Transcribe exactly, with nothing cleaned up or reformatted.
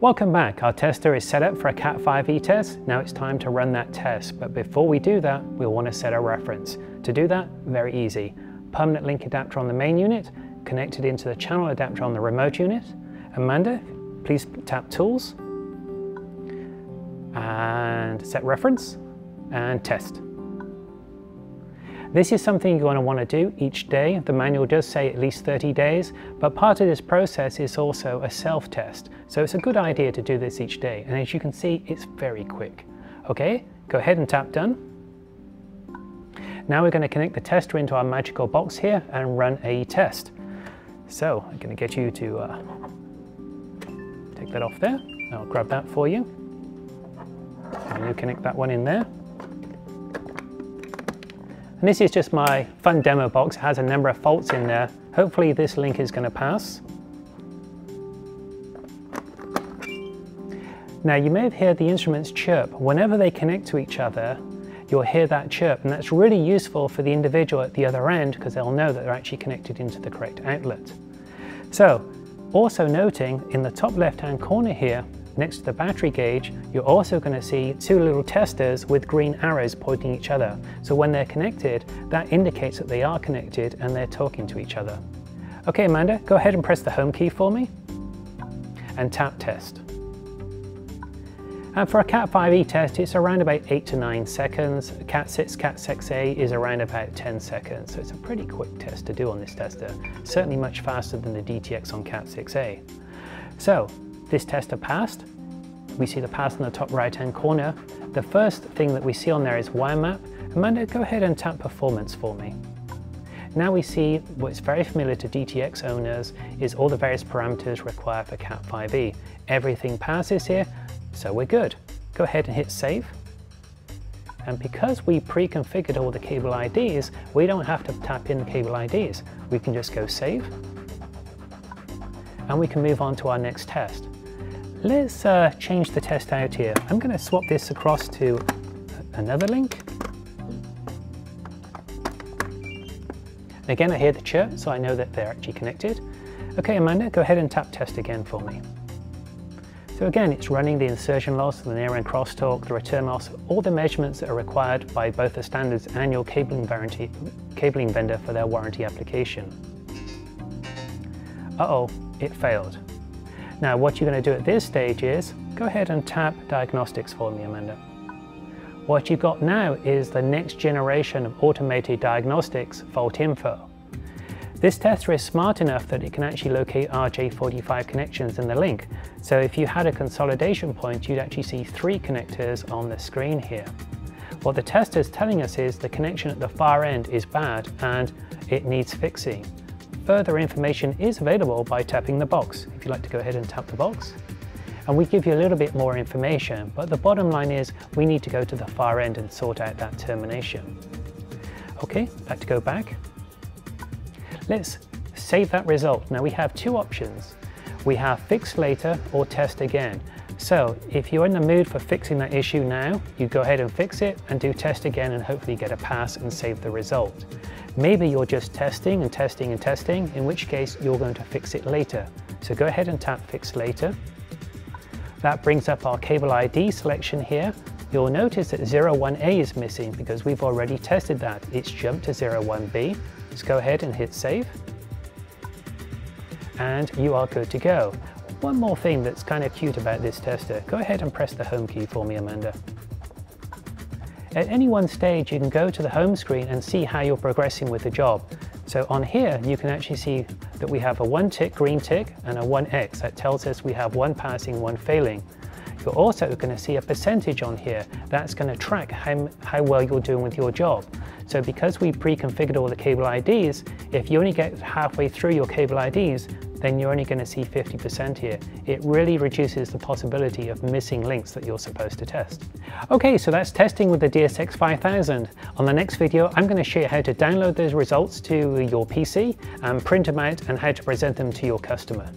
Welcome back. Our tester is set up for a cat five e test. Now it's time to run that test, but before we do that, we'll want to set a reference. To do that, very easy. Permanent link adapter on the main unit, connected into the channel adapter on the remote unit. Amanda, please tap Tools, and Set Reference, and Test. This is something you're going to want to do each day. The manual does say at least thirty days, but part of this process is also a self-test. So it's a good idea to do this each day. And as you can see, it's very quick. Okay, go ahead and tap Done. Now we're going to connect the tester into our magical box here and run a test. So I'm going to get you to uh, take that off there. I'll grab that for you. And you connect that one in there. And this is just my fun demo box. It has a number of faults in there. Hopefully this link is going to pass. Now you may have heard the instruments chirp. Whenever they connect to each other, you'll hear that chirp, and that's really useful for the individual at the other end because they'll know that they're actually connected into the correct outlet. So, also noting in the top left-hand corner here, next to the battery gauge, you're also going to see two little testers with green arrows pointing each other. So when they're connected, that indicates that they are connected and they're talking to each other. Okay, Amanda, go ahead and press the home key for me and tap Test. And for a cat five e test, it's around about eight to nine seconds. cat six, cat six A is around about ten seconds. So it's a pretty quick test to do on this tester, certainly much faster than the D T X on cat six A. So, this tester passed. We see the pass in the top right hand corner. The first thing that we see on there is wire map. Amanda, go ahead and tap Performance for me. Now we see what's very familiar to D T X owners is all the various parameters required for cat five e. Everything passes here, so we're good. Go ahead and hit Save. And because we pre-configured all the cable I Ds, we don't have to tap in the cable I Ds. We can just go Save, and we can move on to our next test. Let's uh, change the test out here. I'm going to swap this across to another link. And again, I hear the chirp, so I know that they're actually connected. Okay, Amanda, go ahead and tap Test again for me. So again, it's running the insertion loss, the near end crosstalk, the return loss, all the measurements that are required by both the standards and your cabling warranty, cabling vendor for their warranty application. Uh-oh, it failed. Now what you're going to do at this stage is, go ahead and tap Diagnostics for me, Amanda. What you've got now is the next generation of automated diagnostics, fault info. This tester is smart enough that it can actually locate R J forty-five connections in the link. So if you had a consolidation point, you'd actually see three connectors on the screen here. What the tester is telling us is the connection at the far end is bad and it needs fixing. Further information is available by tapping the box, if you'd like to go ahead and tap the box. And we give you a little bit more information, but the bottom line is we need to go to the far end and sort out that termination. Okay, back to go back. Let's save that result. Now we have two options. We have Fix Later or Test Again. So if you're in the mood for fixing that issue now, you go ahead and fix it and do Test Again and hopefully get a pass and save the result. Maybe you're just testing and testing and testing, in which case you're going to fix it later. So go ahead and tap Fix Later. That brings up our cable I D selection here. You'll notice that zero one A is missing because we've already tested that. It's jumped to zero one B. Let's go ahead and hit Save. And you are good to go. One more thing that's kind of cute about this tester. Go ahead and press the home key for me, Amanda. At any one stage, you can go to the home screen and see how you're progressing with the job. So on here, you can actually see that we have a one tick, green tick, and a one X. That tells us we have one passing, one failing. You're also going to see a percentage on here. That's going to track how, how well you're doing with your job. So because we pre-configured all the cable I Ds, if you only get halfway through your cable I Ds, then you're only going to see fifty percent here. It really reduces the possibility of missing links that you're supposed to test. Okay, so that's testing with the D S X five thousand. On the next video, I'm going to show you how to download those results to your P C and print them out and how to present them to your customer.